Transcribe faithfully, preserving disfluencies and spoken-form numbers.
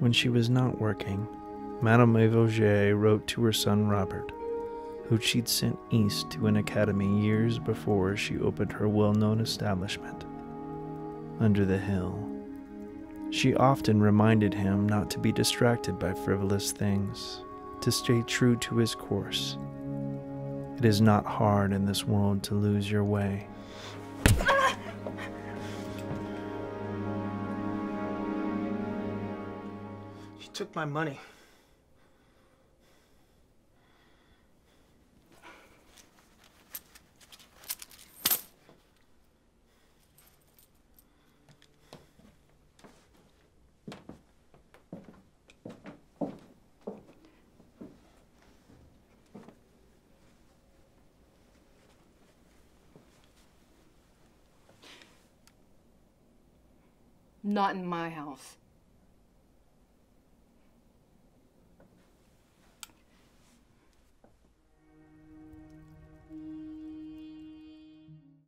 When she was not working, Madame Aivoges wrote to her son Robert, who she'd sent east to an academy years before she opened her well-known establishment, under the hill. She often reminded him not to be distracted by frivolous things, to stay true to his course. It is not hard in this world to lose your way. She took my money. Not in my house.